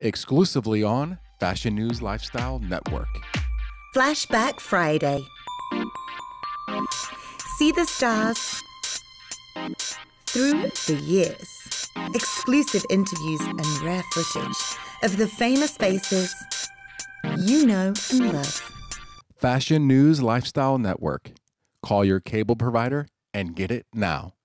exclusively on Fashion News Lifestyle Network. Flashback Friday. See the stars through the years. Exclusive interviews and rare footage of the famous faces you know and love. Fashion News Lifestyle Network. Call your cable provider and get it now.